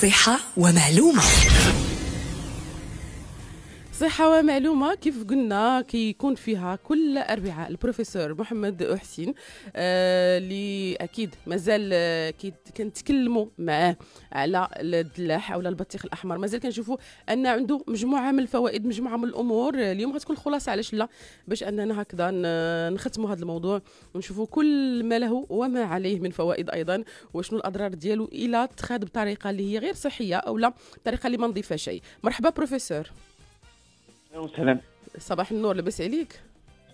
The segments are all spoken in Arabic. صحة ومعلومة. صحة ومعلومة كيف قلنا كيكون فيها كل أربعاء البروفيسور محمد أوحسين اللي أكيد مازال كنتكلموا معاه على الدلاح أو البطيخ الأحمر. مازال كنشوفوا أن عنده مجموعة من الفوائد، مجموعة من الأمور. اليوم غتكون خلاصة، علاش لا، باش أننا هكذا نختموا هذا الموضوع ونشوفوا كل ما له وما عليه من فوائد أيضا، وشنو الأضرار ديالو إلا تخاد بطريقة اللي هي غير صحية أو لا طريقة اللي ما نضيفها شيء. مرحبا بروفيسور. سلام، صباح النور، لاباس عليك؟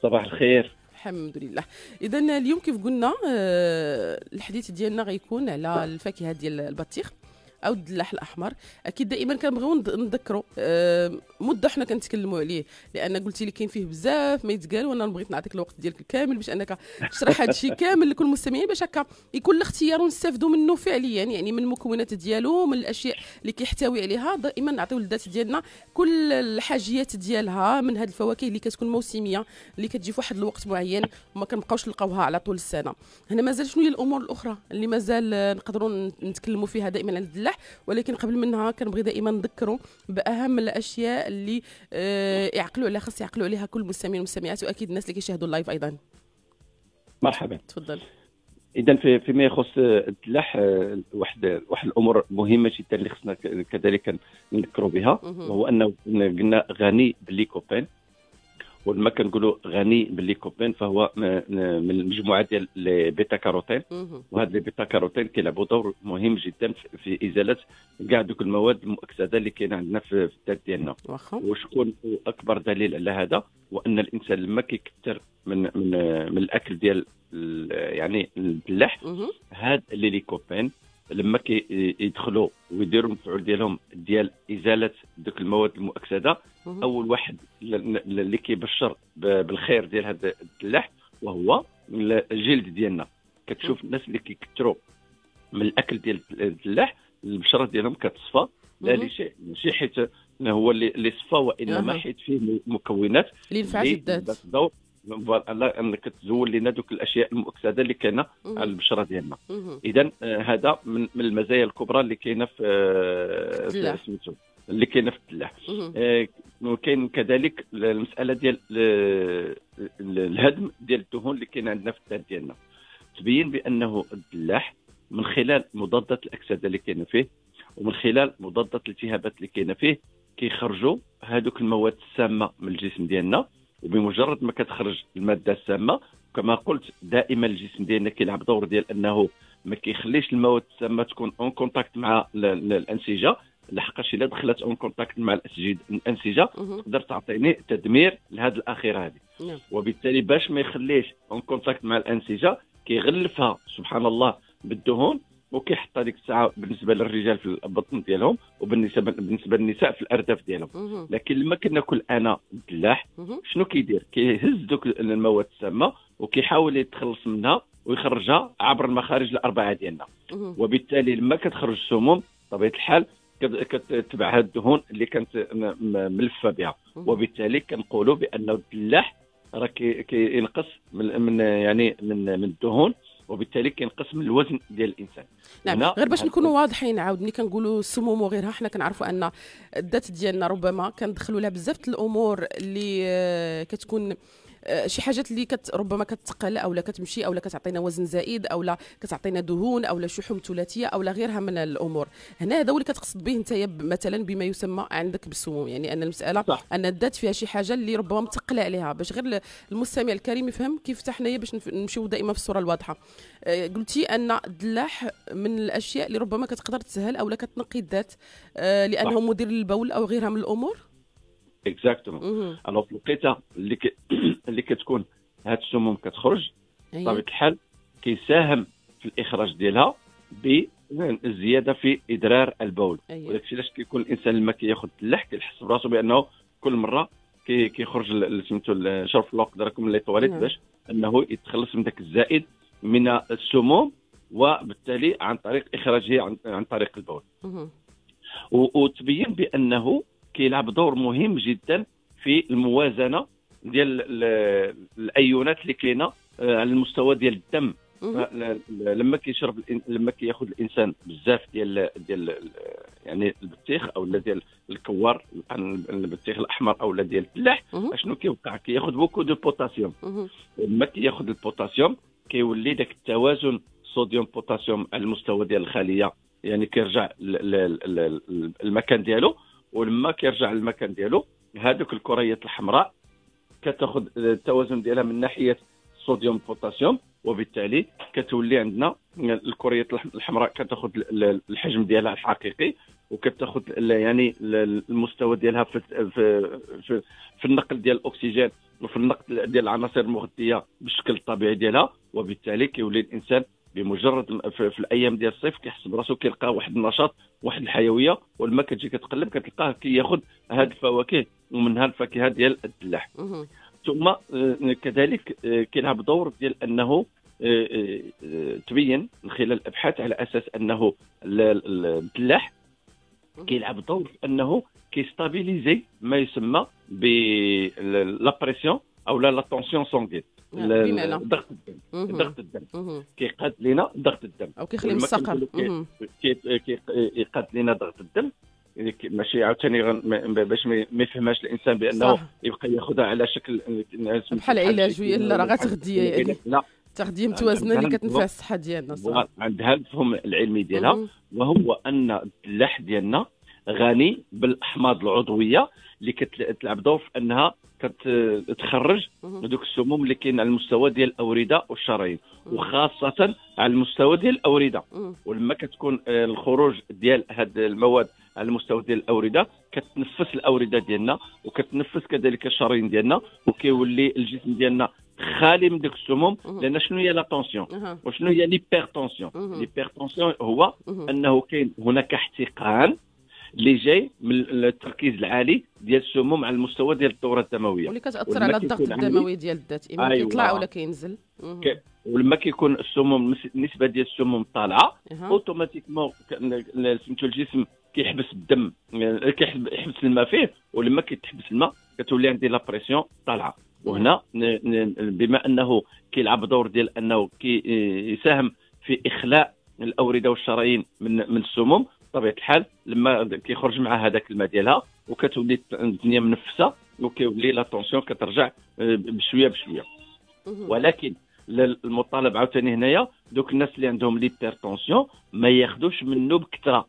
صباح الخير، الحمد لله. اذا اليوم كيف قلنا الحديث ديالنا غيكون على الفاكهه ديال البطيخ او الدلاح الاحمر. اكيد دائما كنبغيو نذكروا مده حنا كنتكلموا عليه، لان قلتي لي كاين فيه بزاف ما يتقال، وانا بغيت نعطيك الوقت ديالك الكامل باش انك تشرح هذا الشيء كامل لكل المستمعين، باش هكا يكون الاختيار ونستافدوا منه فعليا، يعني من المكونات ديالو، من الاشياء اللي كيحتوي عليها. دائما نعطيو للذات ديالنا كل الحاجيات ديالها من هذه الفواكه اللي كتكون موسميه، اللي كتجي في واحد الوقت معين وما كنبقاوش نلقاوها على طول السنه. هنا مازال شنو هي الامور الاخرى اللي مازال نقدروا نتكلموا فيها دائما على الدلاح، ولكن قبل منها كنبغي دائما نذكروا باهم الاشياء اللي يعقلوا عليها، خاص يعقلوا عليها كل المستمعين والمستمعات، واكيد الناس اللي كيشاهدوا اللايف ايضا. مرحبا، تفضل. اذا فيما يخص الدلاح، واحد الامور مهمه جدا اللي خصنا كذلك نذكروا بها، وهو انه قلنا غني بالليكوبين، ولما كنقولوا غني بالليكوبين فهو من المجموعه ديال البيتا كاروتين، وهذا البيتا كاروتين كيلعبوا دور مهم جدا في ازاله كاع دوك المواد المؤكسده اللي كاين عندنا في الذات ديالنا. وشكون اكبر دليل على هذا؟ وان الانسان لما كيكثر من الاكل ديال يعني البلاح، هاد اللي ليكوبين لما كيدخلوا ويديروا المفعول ديالهم ديال ازاله دوك المواد المؤكسده، اول واحد اللي كيبشر بالخير ديال هذا الدلاح وهو الجلد ديالنا. كتشوف الناس اللي كيكثروا من الاكل ديال الدلاح البشره ديالهم كتصفى، لا لشيء، ماشي حيت هو اللي صفى، وانما حيت فيه مكونات اللي نفعت الذات، فوالا انك تزول لنا دوك الاشياء المؤكسده اللي كاينه على البشره ديالنا. اذا هذا من المزايا الكبرى اللي كاينه في سميتو اللي كاينه في الدلاح. وكاين كذلك المساله ديال الهدم ديال الدهون اللي كاين عندنا في الذات ديالنا. تبين بانه الدلاح من خلال مضادات الاكسده اللي كاينه فيه، ومن خلال مضادات الالتهابات اللي كاينه فيه، كيخرجوا هذوك المواد السامه من الجسم ديالنا. وبمجرد ما كتخرج الماده السامه، كما قلت دائما الجسم ديالنا كيلعب دور ديال انه ما كيخليش المواد السامه تكون اون كونتاكت مع الانسجه، لحقاش الا دخلت اون كونتاكت مع الانسجه تقدر تعطيني تدمير لهذه الاخيره هذه. وبالتالي باش ما يخليش اون كونتاكت مع الانسجه كيغلفها سبحان الله بالدهون، وكيحط هذيك الساعه بالنسبه للرجال في البطن ديالهم، وبالنسبه للنساء في الارداف ديالهم. لكن لما كناكل انا الدلاح شنو كيدير؟ كيهز دوك المواد السامه وكيحاول يتخلص منها ويخرجها عبر المخارج الاربعه ديالنا. وبالتالي لما كتخرج السموم بطبيعه الحال كتتبع هاد الدهون اللي كانت ملفه بها. وبالتالي كنقولوا بان الدلاح راه كينقص من يعني من الدهون، وبالتالي كينقص من الوزن ديال الانسان. نعم، غير باش نكونوا واضحين، عاود ملي كنقولوا السموم وغيرها حنا كنعرفوا ان الذات ديالنا ربما كندخلوا لها بزاف الامور اللي كتكون شي حاجات اللي ربما كتقل او لا كتمشي او لا كتعطينا وزن زائد او لا كتعطينا دهون او لا شحوم ثلاثيه او لا غيرها من الامور. هنا هذا هو اللي كتقصد به انت مثلا بما يسمى عندك بالسموم، يعني ان المساله صح. ان الذات فيها شي حاجه اللي ربما متقله عليها، باش غير المستمع الكريم يفهم كيف حتى حنايا باش نمشيو دائما في الصوره الواضحه. قلتي ان الدلاح من الاشياء اللي ربما كتقدر تسهل او لا كتنقي الذات لانه مدير للبول او غيرها من الامور. اكزاكتومون. الوغ في الوقيته اللي كتكون هاد السموم كتخرج بطبيعه الحال كيساهم في الاخراج ديالها بالزياده في ادرار البول. وداك الشيء علاش كيكون الانسان لما كياخذ الدلاح كيحس براسو بانه كل مره كيخرج سميتو شرف الوقت راكم لي طواليت باش انه يتخلص من ذاك الزائد من السموم، وبالتالي عن طريق اخراجه عن طريق البول. وتبين بانه كيلعب دور مهم جدا في الموازنه ديال الايونات اللي كاينه على المستوى ديال الدم لما كيشرب لما كياخذ الانسان بزاف ديال يعني البطيخ او ديال الكوار، البطيخ الاحمر او ديال الفلاح، شنو كيوقع؟ كياخذ بوكو دو بوتاسيوم. لما كياخذ البوتاسيوم كيولي داك التوازن صوديوم بوتاسيوم على المستوى ديال الخليه، يعني كيرجع المكان ديالو. ولما كيرجع للمكان ديالو هذوك الكريات الحمراء كتاخذ التوازن ديالها من ناحيه صوديوم بوتاسيوم، وبالتالي كتولي عندنا الكريات الحمراء كتاخذ الحجم ديالها الحقيقي، وكتاخذ يعني المستوى ديالها في النقل ديال الاكسجين وفي النقل ديال العناصر المغذيه بالشكل الطبيعي ديالها. وبالتالي كيولي الانسان بمجرد في الايام ديال الصيف كيحس براسو كيلقى واحد النشاط، واحد الحيويه. ولما كتجي كتقلب كتلقاه كياخذ هاد الفواكه ومنها الفاكهه ديال الدلاح. ثم كذلك كيلعب دور ديال انه تبين من خلال الابحاث على اساس انه الدلاح كيلعب دور انه كيستابيليزي ما يسمى بالابريسيون او لا طونسيون سونغين، ضغط الدم. ضغط الدم كيقاد لنا ضغط الدم او كيخلي مستقر، كيقاد لنا ضغط الدم. ماشي عاوتاني باش ما يفهمهاش الانسان بانه يبقى ياخذها على شكل بحال علاجيه، لا راه غير تغذيه، يعني تغذيه متوازنه اللي كتنفع الصحه ديالنا، عندها الفهم العلمي ديالها. وهو ان الدلاح ديالنا غني بالاحماض العضويه اللي كتلعب دور في انها كتخرج دوك السموم اللي كاين على المستوى ديال الاورده والشرايين، وخاصه على المستوى ديال الاورده. ولما كتكون الخروج ديال هاد المواد على المستوى ديال الاورده كتنفس الاورده ديالنا وكتنفس كذلك الشرايين ديالنا، وكيولي الجسم ديالنا خالي من ديك السموم. لان شنو هي لا طونسيون وشنو هي ليبرتونسيون؟ ليبرتونسيون هو انه كاين هناك احتقان اللي جاي من التركيز العالي ديال السموم على المستوى ديال الدوره الدمويه، واللي كتاثر على الضغط الدموي ديال الذات، اما كيطلع ولا كينزل. ولما كيكون السموم النسبه ديال السموم طالعه اوتوماتيكمون سميتو الجسم كيحبس الدم، كيحبس الماء فيه. ولما كيتحبس الماء كتولي عندي لابريسيون طالعه. وهنا بما انه كيلعب دور ديال انه كيساهم في اخلاء الاورده والشرايين من السموم، بطبيعه الحال لما كيخرج مع هذاك الماء ديالها وكتولي الدنيا منفسه، وكيولي لا طونسيون كترجع بشويه بشويه. ولكن المطالب عاوتاني هنايا دوك الناس اللي عندهم ليبرتونسيون ما ياخذوش منه بكثره،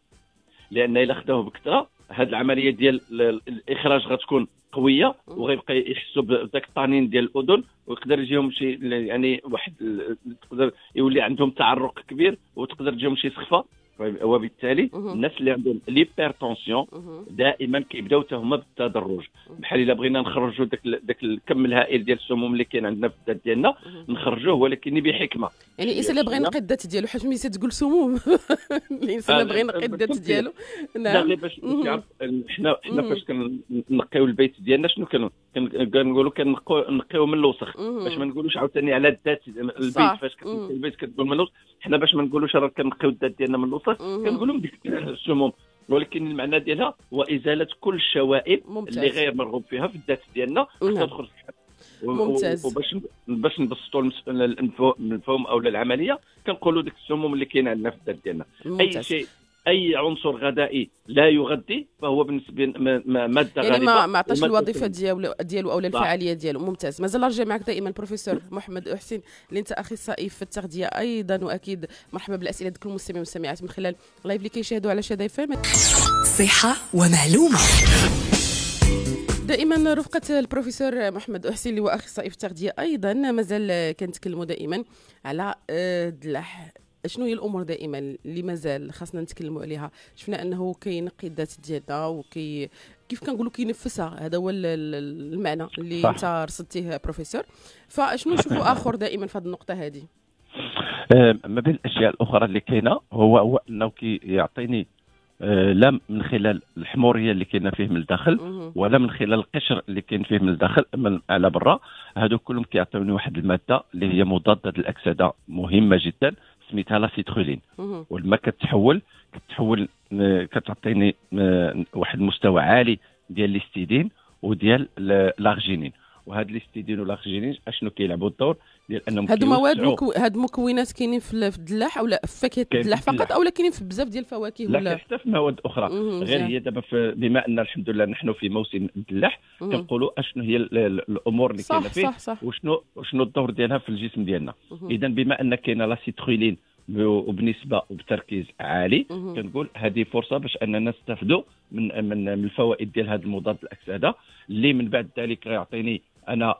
لان الا خداوه بكثره هذه العمليه ديال الاخراج غتكون قويه، وغيبقى يحسوا بداك الطنين ديال الاذن، ويقدر يجيهم شي يعني واحد تقدر يولي عندهم تعرق كبير، وتقدر تجيهم شي سخفه. وبالتالي الناس اللي عندهم ليبرتونسيون دائما كيبداو حتى هما بالتدرج، بحال الا بغينا نخرجوا داك الكم الهائل ديال السموم اللي كاين عندنا في الذات ديالنا نخرجوه، ولكن بحكمه. يعني الانسان اللي بغى ينقي الذات ديالو، حيت ملي تقول سموم الانسان اللي بغى ينقي الذات ديالو، نعم، باش كيعرف حنا فاش كنقيو البيت ديالنا شنو كنقولوا كنقيو من الوسخ، باش ما نقولوش عاوتاني على الذات البيت. فاش كتنقي البيت كتقول من الوسخ، حنا باش ما نقولوش راه كنقيو الذات ديالنا من الوسخ كنقول لهم السموم، ولكن المعنى ديالها هو ازاله كل الشوائب اللي غير مرغوب فيها في الذات ديالنا حتى تخرج. ممتاز. وباش نبسطوا الفهم او العمليه كنقولوا ديك السموم اللي كاين عندنا في الذات ديالنا. اي شيء، اي عنصر غذائي لا يغذي فهو بالنسبه ماده غالبه، يعني ما عطاش الوظيفه ديالو او الفعاليه ديالو. ممتاز. مازال نرجع معك دائما البروفيسور محمد أوحسين اللي انت اخصائي في التغذيه ايضا، واكيد مرحبا بالاسئله ديال كل المستمعين والمستمعات من خلال اللايف اللي كيشاهدوا على شدى FM. صحه ومعلومه دائما رفقة البروفيسور محمد أوحسين اللي هو اخصائي في التغذيه ايضا، مازال كنتكلموا دائما على الدلاح. شنو هي الامور دائما اللي مازال خاصنا نتكلموا عليها؟ شفنا انه كينقي الذات ديالنا وكي كيف كنقولوا كينفسها، هذا هو المعنى اللي انت رصدتيه بروفيسور. فشنو نشوفوا اخر دائما في هذه النقطه هذه؟ ما بين الاشياء الاخرى اللي كاينه هو انه كيعطيني لا من خلال الحموريه اللي كاينه فيه من الداخل، ولا من خلال القشر اللي كاين فيه من الداخل على برا، هذو كلهم كيعطيوني واحد الماده اللي هي مضاده للاكسده مهمه جدا سميتها لا سيترولين. ولما كتحول كتعطيني واحد المستوى عالي ديال الاستيدين وديال الارجينين، وهاد الاستيدين والاكسجين اشنو كيلعبوا الدور ديال انهم هاد المواد هاد مكونات كاينين في الدلاح ولا فاكهه الدلاح فقط او كاينين في بزاف ديال الفواكه ولا حتى في مواد اخرى غير هي دابا بما ان الحمد لله نحن في موسم الدلاح كنقولوا اشنو هي الامور اللي كاينه فيه وشنو الدور ديالها في الجسم ديالنا. اذا بما ان كاينه لا سيترولين وبنسبه وبتركيز عالي كنقول هذه فرصه باش اننا نستافدوا من الفوائد ديال هذا المضاد الاكسده اللي من بعد ذلك غيعطيني انا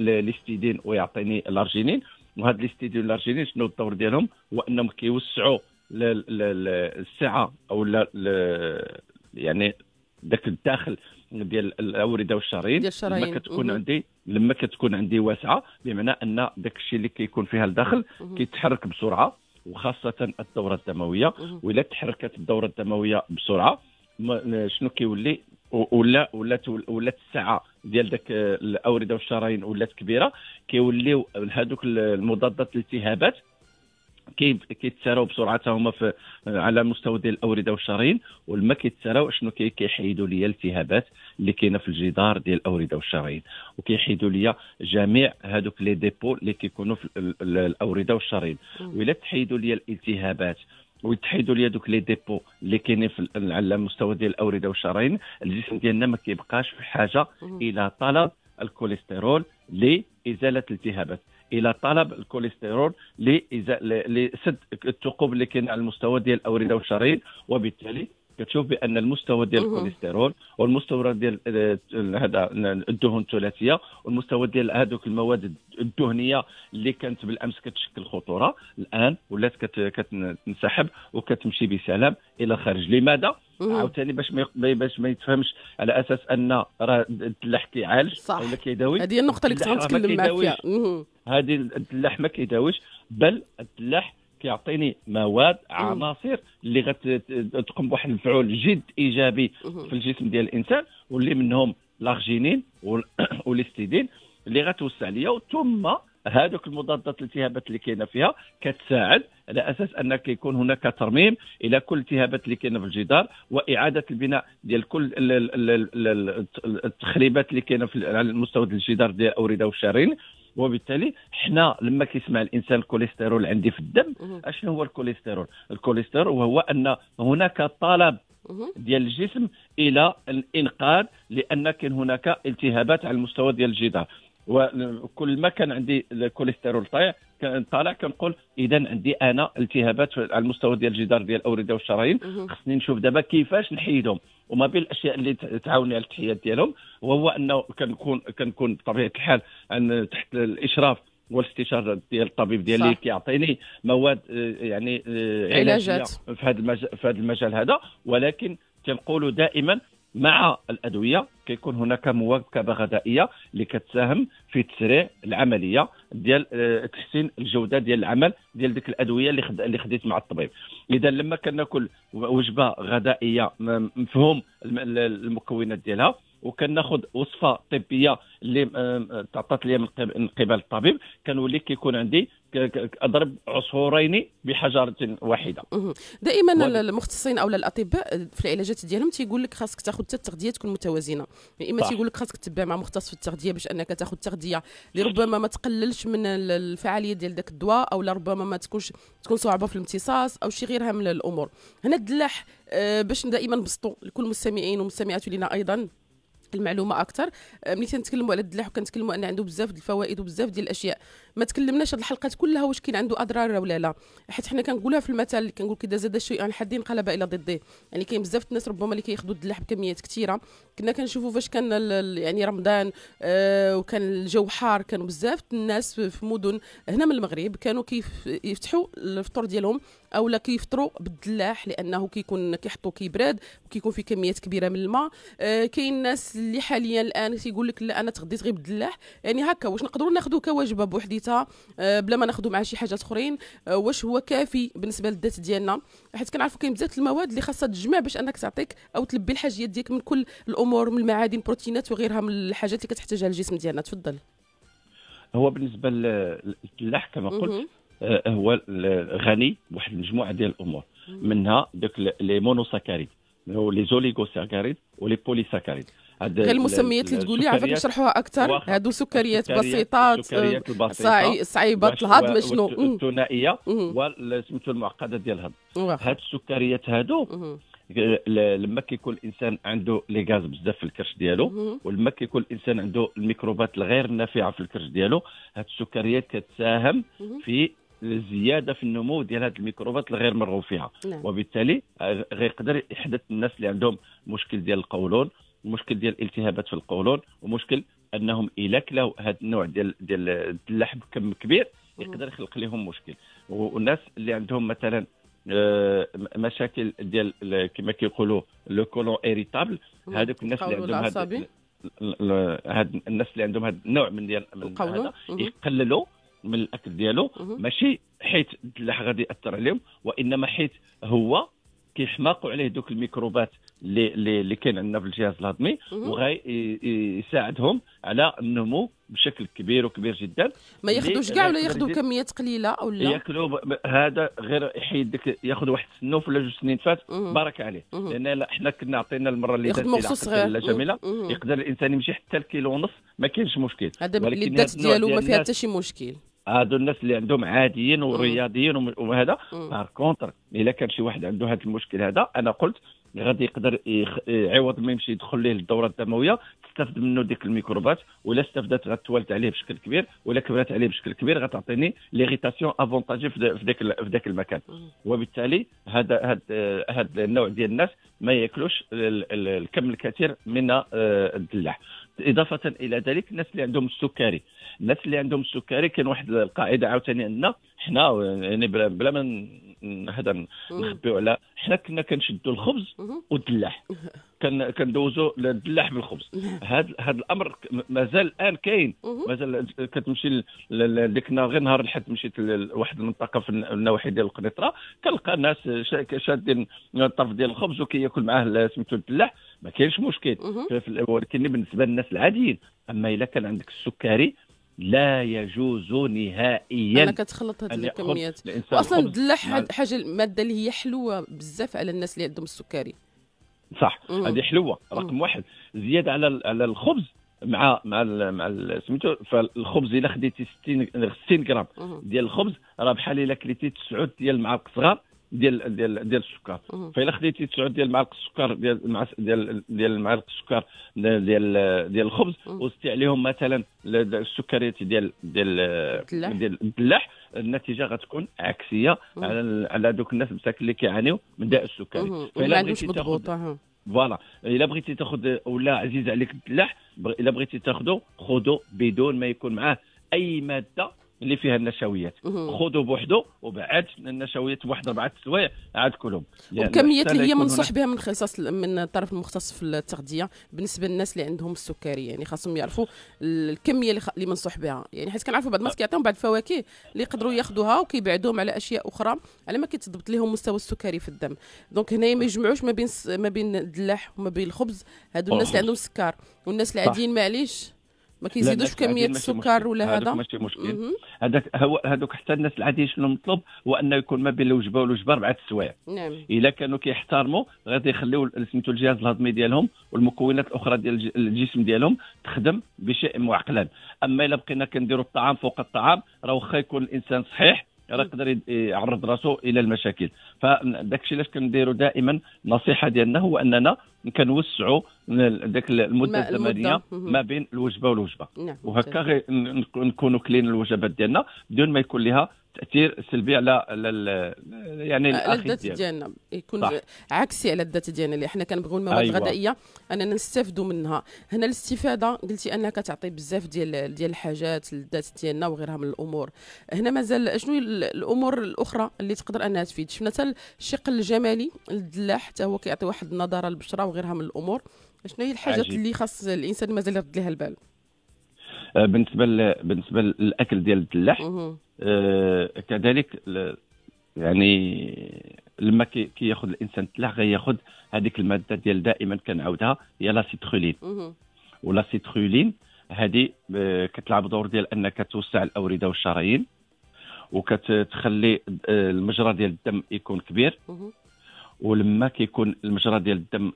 الاستيدين ويعطيني الارجينين. وهاد الاستيدين والارجينين شنو الدور ديالهم؟ هو انهم كيوسعوا السعه او يعني داك الداخل ديال الاورده والشرايين لما كتكون عندي واسعه بمعنى ان داك الشيء اللي كيكون فيها الداخل كيتحرك بسرعه وخاصه الدوره الدمويه. والا تحركت الدوره الدمويه بسرعه شنو كيولي ولات السعه ديال داك الاورده والشرايين ولات كبيره كيوليو هذوك المضادات الالتهابات كيتساراو بسرعه هما على مستوى ديال الاورده والشرايين ولما كيتساراو شنو كيحيدوا ليا الالتهابات اللي كاينه في الجدار ديال الاورده والشرايين وكيحيدوا ليا جميع هذوك لي ديبو اللي كيكونوا في الاورده والشرايين. وإلا تحيدوا ليا الالتهابات ويتحيدوا ليا دوك لي ديبو اللي كاينين على مستوى ديال الاورده والشرايين الجسم ديالنا ما كيبقاش في حاجه الى طلب الكوليسترول لازاله الالتهابات الى طلب الكوليسترول لسد الثقوب اللي كاين على المستوى ديال الاورده والشرايين. وبالتالي كتشوف بان المستوى ديال الكوليسترول والمستوى ديال هذا الدهون الثلاثيه والمستوى ديال هذوك المواد الدهنيه اللي كانت بالامس كتشكل خطوره الان ولات كتنسحب وكتمشي بسلام الى الخارج. لماذا؟ عاوتاني باش ما يتفهمش على اساس ان راه الدلاح كيعالج ولا كيداوي. هذه النقطه اللي كنت غنتكلم معك فيها. هذه الدلاح ما كيداويش بل الدلاح كيعطيني مواد عناصر اللي غتقوم بواحد الفعول جد ايجابي في الجسم ديال الانسان واللي منهم الارجينين والاستيدين اللي غتوسع ليا ثم هذوك المضادات الالتهابات اللي كاينه فيها كتساعد على اساس ان كيكون هناك ترميم الى كل الالتهابات اللي كاينه في الجدار واعاده البناء ديال كل التخريبات اللي كاينه على مستوى الجدار ديال الاورده والشرايين. وبالتالي حنا لما كيسمع الانسان الكوليسترول عندي في الدم اشنو هو الكوليسترول؟ الكوليسترول وهو ان هناك طلب ديال الجسم الى الانقاذ لان كان هناك التهابات على المستوى ديال الجدار. وكل ما كان عندي الكوليسترول طالع كنقول اذا عندي انا التهابات على المستوى ديال الجدار ديال الاورده والشرايين خصني نشوف دابا كيفاش نحيدهم. وما بين الاشياء اللي تعاوني على التحيات ديالهم وهو انه كنكون بطبيعه الحال تحت الاشراف والاستشاره ديال الطبيب ديالي كيعطيني مواد يعني علاجات في هذا المجال هذا. ولكن كنقولوا دائما مع الادويه كيكون هناك مواكبه غذائيه اللي كتساهم في تسريع العمليه ديال تحسين الجوده ديال العمل ديال ديك الادويه اللي خديت مع الطبيب. اذا لما كناكل وجبه غذائيه مفهوم المكونات ديالها وكناخذ وصفه طبيه اللي تعطات لي من قبل الطبيب كنولي كيكون عندي اضرب عصفورين بحجره واحده. دائما المختصين او الاطباء في العلاجات ديالهم تيقول لك خاصك تاخذ حتى التغذيه تكون متوازنه، يا اما تيقول لك خاصك تتبع مع مختص في التغذيه باش انك تاخذ تغذيه اللي ربما ما تقللش من الفعاليه ديال داك الدواء او ربما ما تكون صعبه في الامتصاص او شي غيرها من الامور. هنا الدلاح باش دائما نبسطوا لكل المستمعين والمستمعات لينا ايضا المعلومه اكثر. ملي كنتكلموا على الدلاح وكنتكلموا ان عنده بزاف ديال الفوائد وبزاف ديال الاشياء ما تكلمناش هاد الحلقات كلها واش كاين عنده اضرار ولا لا، حيت حنا كنقولها في المثل اللي كنقول كي زاد الشيء عن حد انقلب الى ضده. يعني كاين بزاف الناس ربما اللي كياخذوا الدلاح بكميات كثيره. كنا كنشوفوا فاش كان يعني رمضان وكان الجو حار كانوا بزاف الناس في مدن هنا من المغرب كانوا كيفتحوا الفطور ديالهم اولا كيفطروا بالدلاح لانه كيكون كيحطوا كيبرد وكيكون فيه كميات كبيره من الماء. كاين الناس اللي حاليا الان تيقول لك لا انا تغديت غير بالدلاح. يعني هكا واش نقدروا ناخذوه كوجبه بوحديتها بلا ما ناخذوا معاه شي حاجات اخرين؟ واش هو كافي بالنسبه للذات ديالنا؟ حيت كنعرفوا كاين بزاف المواد اللي خاصها تجمع باش انك تعطيك او تلبي الحاجيات ديالك من كل الامور من المعادن بروتينات وغيرها من الحاجات اللي كتحتاجها الجسم ديالنا. تفضل. هو بالنسبه للدلاح كما قلت هو غني بواحد المجموعه ديال الامور منها دوك لي مونوساكاريد لي زوليغوساكاريد ولي بوليساكاريد. المسميات اللي تقولي عفاك نشرحوها اكثر. هادو سكريات بسيطه، صعيبه الهضم، شنو الثنائيه وسميتو المعقده ديال الهضم. هاد السكريات هادو لما كيكون الانسان عنده لي غاز بزاف في الكرش ديالو، ولما كيكون الانسان عنده الميكروبات الغير نافعه في الكرش ديالو، هاد السكريات كتساهم في الزياده في النمو ديال هاد الميكروبات الغير مرغوب فيها. وبالتالي غيقدر يحدث الناس اللي عندهم مشكل ديال القولون، مشكل ديال الالتهابات في القولون، ومشكل انهم الا كلاو هذا النوع ديال اللحم كم كبير يقدر يخلق لهم مشكل. والناس اللي عندهم مثلا مشاكل ديال كما كيقولوا لو كولون اريتابل، هذوك الناس اللي عندهم هاد الناس اللي عندهم هذا النوع من ديال هذا يقللوا من الاكل ديالو، ماشي حيت الدلاح غادي ياثر عليهم، وانما حيت هو كيحماقوا عليه دوك الميكروبات اللي كاين عندنا في الجهاز الهضمي، وغي يساعدهم على النمو بشكل كبير وكبير جدا. ما ياخذوش كاع ولا ياخذوا كميات قليله ولا ياكلوا، هذا غير يحيد ديك ياخذ واحد السنوف ولا 2 سنين فات بارك عليه، لان حنا كنا عطينا المره اللي دازت لا جميله يقدر الانسان يمشي حتى الكيلو ونص ما كاينش مشكل. هذا باللي الدات ديالو ما فيها حتى شي مشكل. هادو الناس اللي عندهم عاديين ورياضيين وهذا، بار كونتر الا كان شي واحد عنده هذا المشكل هذا، انا قلت غادي يقدر عوض ما يمشي يدخل ليه للدوره الدمويه تستافد منه ديك الميكروبات، ولا استفدت غتوالت عليه بشكل كبير، ولا كبرت عليه بشكل كبير غتعطيني ليغيتاسيون افونتاجي في ذاك المكان. وبالتالي هذا النوع ديال الناس ما ياكلوش الكم الكثير من الدلاح. اضافه الى ذلك الناس اللي عندهم السكري، كاين واحد القاعده عاوتاني عندنا حنا، يعني بلا ما هذا نخبيو على، حنا كنا كنشدوا الخبز والدلاح، كندوزوا الدلاح بالخبز. هذا الامر مازال الان كاين، مازال كتمشي ديك النهار، غير نهار الحد مشيت لواحد المنطقه في النواحي ديال القنيطره، كنلقى ناس شادين الطرف ديال الخبز وكياكل معاه سميتو الدلاح، ما كاينش مشكل، ولكن بالنسبه للناس العاديين. اما الا كان عندك السكري لا يجوز نهائيا انا كتخلط هذه الكميات. اصلا الدلاح حاجه، الماده اللي هي حلوه بزاف على الناس اللي عندهم السكري، صح؟ هذه حلوه رقم واحد، زياده على الخبز مع سميتو. فالخبز الا خديتي 60 غرام ديال الخبز، راه بحال الا كليتي 9 ديال المعالق صغار ديال السكر. فإلا خديتي 9 ديال معالق السكر ديال معالق السكر ديال الخبز، وزدتي عليهم مثلا السكريات ديال الدلاح، النتيجه غتكون عكسيه على دوك الناس مساكن اللي كيعانيو من داء السكري. فإلا بغيتي تاخذ فوالا، إلا بغيتي تاخذ ولا عزيز عليك الدلاح، إلا بغيتي تاخذو خذو بدون ما يكون معاه أي ماده اللي فيها النشويات، خذوا بوحدو وبعد النشويات بواحد 4 سوايع عاد كلهم. والكميات اللي هي منصح بها من الطرف المختص في التغذيه بالنسبه للناس اللي عندهم السكري، يعني خاصهم يعرفوا الكميه اللي منصح بها، يعني حيت كنعرفوا بعض الناس كيعطيهم بعض الفواكه اللي يقدروا ياخذوها وكيبعدوهم على اشياء اخرى على ما كيتضبط لهم مستوى السكري في الدم. دونك هنا ما يجمعوش ما بين الدلاح وما بين الخبز، هادو الناس اللي عندهم السكر. والناس العاديين معليش ما كيزيدوش كميه السكر ولا هذا ماشي مشكل. هذاك هذوك حتى الناس العاديين شنو مطلوب، هو انه يكون ما بين الوجبه والوجبه 4 سوايع. نعم. الا كانوا كيحترموا غادي يخليو سميتو الجهاز الهضمي ديالهم والمكونات الاخرى ديال الجسم ديالهم تخدم بشيء معقلان. اما الا بقينا كنديروا الطعام فوق الطعام، راه واخا يكون الانسان صحيح راه يقدر يعرض راسو الى المشاكل. فداك الشيء علاش كنديروا دائما النصيحه ديالنا هو اننا كنوسعوا ديك المده الزمنيه ما بين الوجبه والوجبه، وهكا غير نكونوا كلين الوجبات ديالنا بدون ما يكون لها تاثير سلبي على يعني الذات ديالنا، يكون عكسي على الذات ديالنا اللي حنا كنبغيو المواد الغذائيه اننا نستافدوا منها. هنا الاستفاده قلتي انها كتعطي بزاف ديال الحاجات للذات ديالنا وغيرها من الامور. هنا مازال شنو الامور الاخرى اللي تقدر انها تفيد؟ شفنا حتى الشق الجمالي للدلاح، حتى هو كيعطي واحد النضاره للبشره وغيرها من الامور. شنو هي الحاجات اللي خاص الانسان مازال يرد لها البال بالنسبه للاكل ديال الدلاح؟ كذلك يعني لما كياخذ الانسان الدلاح غياخذ هذيك الماده ديال، دائما كنعاودها، هي لا سيترولين. ولا سيترولين هذه كتلعب دور ديال انك توسع الاورده والشرايين، وكتخلي المجرى ديال الدم يكون كبير. ولما كيكون المجرى ديال الدم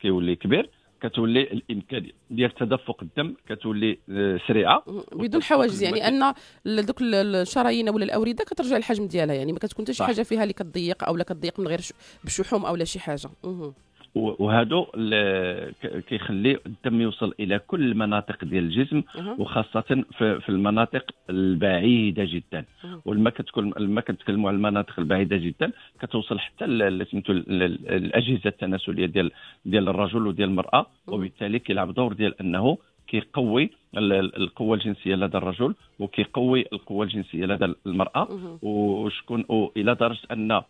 كيولي كبير، كتولي الامكانيه ديال تدفق الدم كتولي سريعه بدون حواجز، يعني ان دوك الشرايين ولا الاورده كترجع للحجم ديالها، يعني ما كتكون حتى شي حاجه فيها اللي كتضيق او لا كتضيق من غير بشحوم او لا شي حاجه. وهادو كيخلي الدم يوصل الى كل المناطق ديال الجسم، وخاصه في المناطق البعيده جدا. ولما كنتكلموا على المناطق البعيده جدا كتوصل حتى سميتو الاجهزه التناسليه ديال الرجل وديال المراه، وبالتالي كيلعب دور ديال انه كيقوي القوه الجنسيه لدى الرجل وكيقوي القوه الجنسيه لدى المراه. وشكون الى درجه ان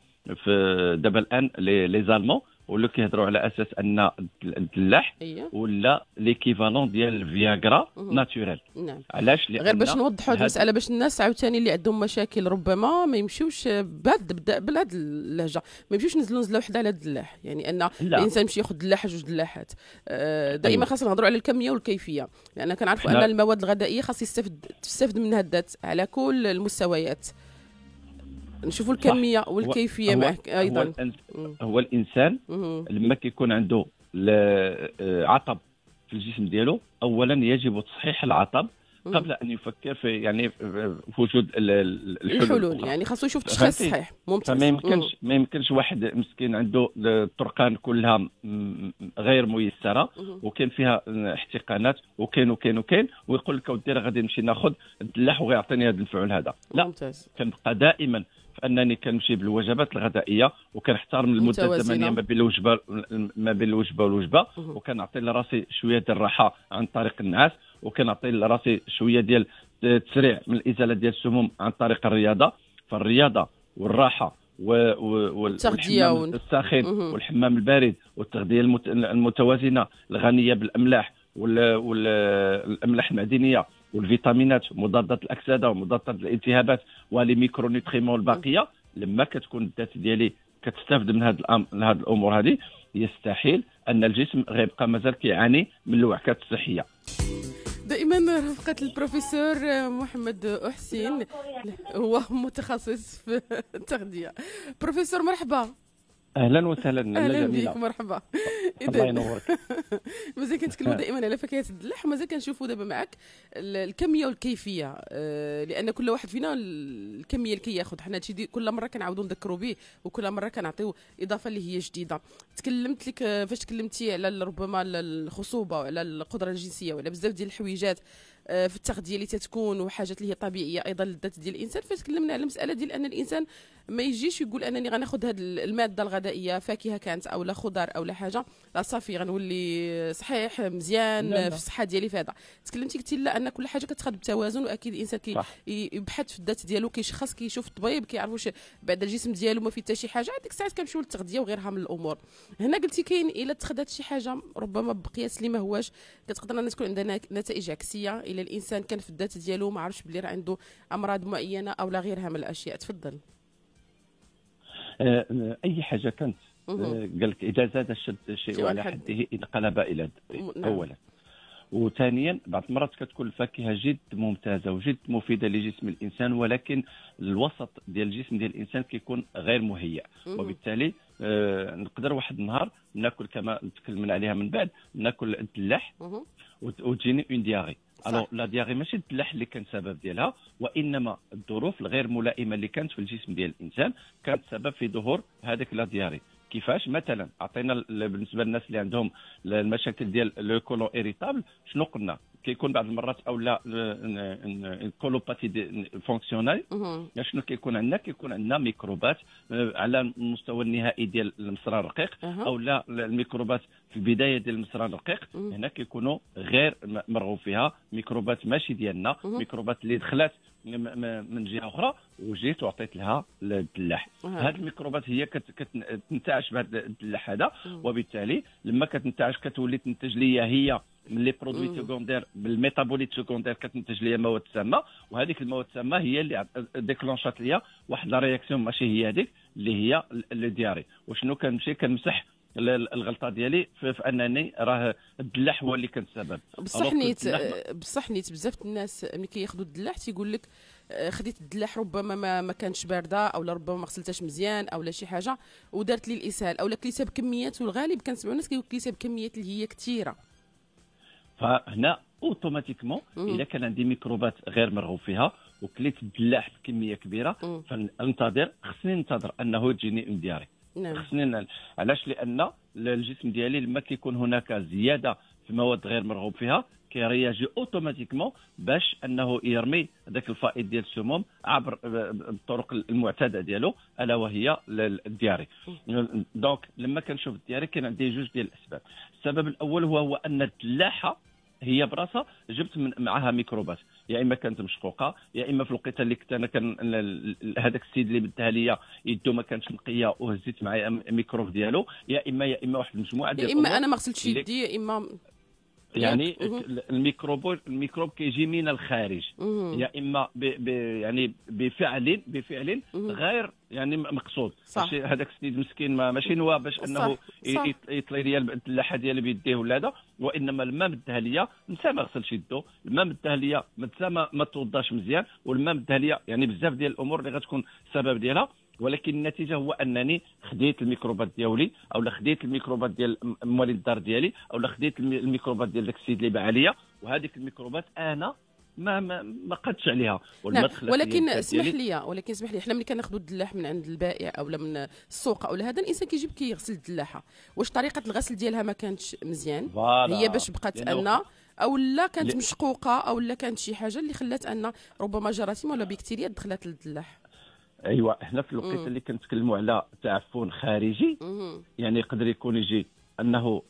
في دابا الان لي زالمون ولا كيهضروا على اساس ان الدلاح ولا ليكيفالون ديال الفياغرا ناتوريل. نعم. علاش؟ غير باش نوضحوا المساله باش الناس عاوتاني اللي عندهم مشاكل ربما ما يمشيوش بهاد اللهجه، ما يمشيوش نزله وحده على الدلاح، يعني ان الانسان يمشي ياخذ دلاح جوج دلاحات. دائما خاص نهضروا على الكميه والكيفيه، لان كنعرفوا ان المواد الغذائيه خاص تستفد منها الذات على كل المستويات. نشوفوا الكميه والكيفيه معك ايضا. هو الانسان لما كيكون عنده عطب في الجسم ديالو، اولا يجب تصحيح العطب قبل ان يفكر في يعني في وجود الحلول، يعني خاصو يشوف تشخيص صحيح. ما يمكنش واحد مسكين عنده الطرقان كلها غير ميسره وكاين فيها احتقانات وكاين ويقول لك ودير غادي نمشي ناخذ الدلاح وغيعطيني هذا الفعل هذا. لا، كنبقى دائما انني كنمشي بالوجبات الغذائيه وكنحترم المده الزمنيه ما بين الوجبه والوجبه، وكنعطي لراسي شويه ديال الراحه عن طريق النعاس، وكنعطي لراسي شويه ديال التسريع من الازاله ديال السموم عن طريق الرياضه. فالرياضه والراحه والحمام الساخن والحمام البارد والتغذيه المتوازنه الغنيه بالاملاح والاملاح المعدنيه والفيتامينات ومضادات الاكسده ومضادات الالتهابات ولي ميكرونيوتريمون الباقيه، لما كتكون الذات ديالي كتستافد من هاد الامور هذه، يستحيل ان الجسم غيبقى مازال كيعاني من الوعكات الصحيه. دائما رفقة البروفيسور محمد أوحسين، هو متخصص في التغذية. بروفيسور مرحبا. اهلا وسهلا. اهلا بك، مرحبا. الله ينورك. مازال كنتكلموا دائما على فاكهه الدلاح، ومازال كنشوفوا دابا معك الكميه والكيفيه، لان كل واحد فينا الكميه اللي كياخذ. حنا هادشي كل مره كنعاودوا نذكروا به، وكل مره كنعطيو اضافه اللي هي جديده. تكلمت لك فاش تكلمتي على ربما الخصوبه وعلى القدره الجنسيه وعلى بزاف ديال الحويجات في التغذيه اللي تتكون وحاجات اللي هي طبيعيه ايضا للذات ديال الانسان. فتكلمنا على المساله ديال ان الانسان ما يجيش يقول انني غناخذ هذه الماده الغذائيه فاكهه كانت او لا خضر او لا حاجه لا صافي غنولي صحيح مزيان في الصحه ديالي في هذا. تكلمتي قلتي لا، ان كل حاجه كتخاد بالتوازن، واكيد الانسان كيبحث في الذات ديالو، كيشخص، كيشوف الطبيب، كيعرف واش بعد الجسم ديالو ما فيه حتى شي حاجه، هذيك الساعات كنمشيو للتغذيه وغيرها من الامور. هنا قلتي كاين الا تخدات شي حاجه ربما بقياس اللي ما هواش كتقدر ان تكون عندنا نتائج عكسيه الا الانسان كان في الذات ديالو ما عرفش بلي راه عنده امراض معينه او لا غيرها من الاشياء. تفضل. اي حاجه كانت قال لك اذا زاد الشيء على حده انقلب الى الضد اولا، وثانيا بعض المرات كتكون الفاكهه جد ممتازه وجد مفيده لجسم الانسان، ولكن الوسط ديال الجسم ديال الانسان كيكون غير مهيئ، وبالتالي نقدر واحد النهار ناكل كما تكلمنا عليها من بعد، ناكل الدلاح وتجيني اون دياغي. الو لا دياغي ماشي الدلاح اللي كان سبب ديالها، وانما الظروف الغير ملائمه اللي كانت في الجسم ديال الانسان كانت سبب في ظهور هذاك لا دياغي. كيفاش؟ مثلا عطينا بالنسبه للناس اللي عندهم المشاكل ديال لو كولون اريتابل، شنو قلنا؟ كيكون بعض المرات اولا الكولوباتي فونكسيونيل، شنو كيكون عندنا؟ كيكون عندنا ميكروبات على المستوى النهائي ديال المصران الرقيق، اولا الميكروبات في البدايه ديال المصران الرقيق، هنا كيكونوا غير مرغوب فيها، ميكروبات ماشي ديالنا، ميكروبات اللي دخلت من جهه اخرى وجيت وعطيت لها الدلاح. هذه الميكروبات هي كتنتعش بهذا الدلاح هذا، وبالتالي لما كتنتعش كتولي تنتج لي هي من لي برودوي سيكوندير، بالميتابوليت سيكوندير كتنتج لي مواد سامه، وهذيك المواد السامه هي اللي ديكلونشات لي واحد لا رياكسيون ماشي هي هذيك اللي هي الدياري. وشنو كنمشي كنمسح الغلطه ديالي في انني راه الدلاح هو اللي كان السبب. بصح نيت بزاف الناس ملي كياخذوا الدلاح تيقول لك خديت الدلاح ربما ما كانتش بارده، او ربما ما غسلتهاش مزيان او لا شي حاجه ودارت لي الاسهال، او لا كليتها بكميات، والغالب كنسمعوا الناس كيقول كليتها بكميات اللي هي كثيره. فهنا اوتوماتيكمون اذا كان عندي ميكروبات غير مرغوب فيها وكليت الدلاح بكميه كبيره فننتظر، خصني ننتظر انه تجيني دياري. نعم. خصني علاش؟ لان الجسم ديالي لما كيكون هناك زياده في مواد غير مرغوب فيها كيرياجي اوتوماتيكمون باش انه يرمي ذاك الفائض ديال السموم عبر الطرق المعتاده ديالو الا وهي الدياري. دونك لما كنشوف الدياري كاين عندي جوج ديال الاسباب. السبب الاول هو ان التلاحه هي براسها جبت من معها ميكروبات، يا اما كانت مشقوقه، يا اما في الوقيته اللي كنت انا كان هذاك السيد اللي بدها ليا يدو ما كانتش نقيه وهزيت معايا ميكروب ديالو، يا اما واحد المجموعه ديال الامور، يا اما انا ما غسلتش يدي، يا اما يعني الميكروب كيجي من الخارج، يا اما يعني بفعل غير يعني مقصود. هذاك السيد مسكين ماشي نوى باش انه يطلي لي الدلاحه ديالي بيديه ولا هذا، وانما الماء مدها ليا نسى ما غسلش يده، الماء مدها ليا نسى ما توضاش مزيان، والماء مدها ليا يعني بزاف ديال الامور اللي غتكون السبب ديالها. ولكن النتيجه هو انني خديت الميكروبات ديالي، اولا خديت الميكروبات ديال مواليد الدار ديالي، اولا خديت الميكروبات ديال داك السيد اللي باع عليا، وهذيك الميكروبات انا ما قادش عليها. نعم. ولكن اسمح لي حنا ملي كناخذوا الدلاح من عند البائع اولا من السوق اولا هذا، الانسان كيجيب كيغسل الدلاحه، واش طريقه الغسل ديالها ما كانتش مزيان هي باش بقات انا، اولا كانت مشقوقه، اولا كانت شي حاجه اللي خلات ان ربما جراثيم ولا بكتيريا دخلت للدلاح. ايوا حنا في الوقت اللي كنتكلموا على تعفن خارجي يعني يقدر يكون يجي انه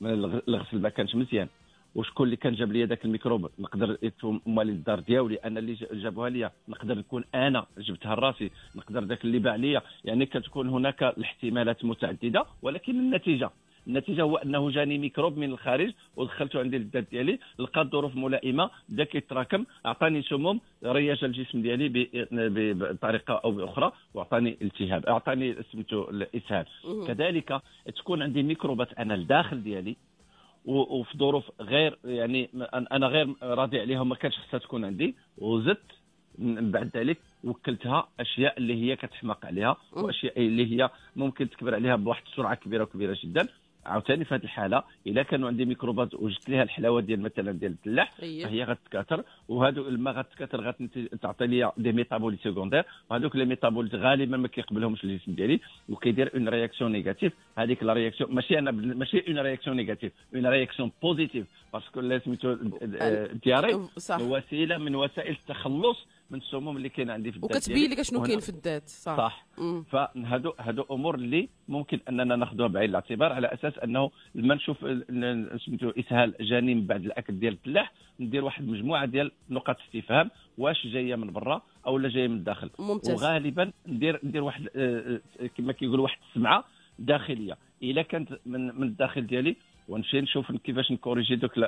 الغسل ما كانش مزيان، وشكون اللي كان جاب لي ذاك الميكروب نقدر يتهم مواليد الدار ديالي، انا اللي جابوها لي نقدر نكون انا جبتها لراسي، نقدر ذاك اللي باع لي، يعني كتكون هناك الاحتمالات متعدده. ولكن النتيجه هو انه جاني ميكروب من الخارج ودخلته عندي للذات ديالي، لقى ظروف ملائمه بدا كيتراكم، عطاني سموم، رياج الجسم ديالي بطريقه او باخرى، وعطاني التهاب، اعطاني سميتو الاسهال. كذلك تكون عندي ميكروبات انا لداخل ديالي وفي ظروف غير يعني انا غير راضي عليها وما كانتش خصها تكون عندي، وزدت من بعد ذلك وكلتها اشياء اللي هي كتحماق عليها واشياء اللي هي ممكن تكبر عليها بواحد السرعه كبيره جدا. عاوتاني في هذه الحاله الا كانوا عندي ميكروبات وجدت لها الحلاوه ديال مثلا ديال الدلاح فهي غتتكاثر، وهادو لما غتتكاثر غتعطي لي دي ميتابوليت سيكوندير، وهذوك لي ميتابوليت غالبا ما كيقبلهمش الجسم ديالي وكيدير اون رياكسيون نيجاتيف. هذيك لا رياكسيون ماشي اون رياكسيون نيجاتيف، اون رياكسيون بوزيتيف، باسكو اللي سميتو الدياري وسيله من وسائل التخلص من السموم اللي كاين عندي في الذات، وكتبين لك شنو كاين في الذات. صح. فهادو امور اللي ممكن اننا ناخذوها بعين الاعتبار، على اساس انه لما نشوف سميتو اسهال جاني من بعد الاكل ديال الفلاح ندير واحد المجموعه ديال نقاط استفهام، واش جايه من برا او لا جايه من الداخل. ممتاز. وغالبا ندير واحد كما كيقولوا واحد السمعه داخليه، الا كانت من الداخل ديالي ونمشي نشوف كيفاش نكوريجي دوك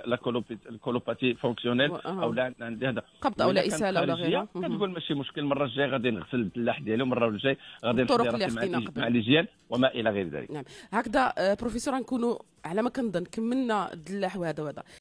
الكولوباتي فونكسيونيل او عندي هذا قبض او لا اسهال ولا غيره، كتقول ماشي مشكل، المره الجايه غادي نغسل الدلاح ديالي، والمره الجايه غادي نغسل مع ليجيان وما الى غير ذلك. نعم. هكذا بروفيسور نكونوا على ما كنظن كملنا الدلاح وهذا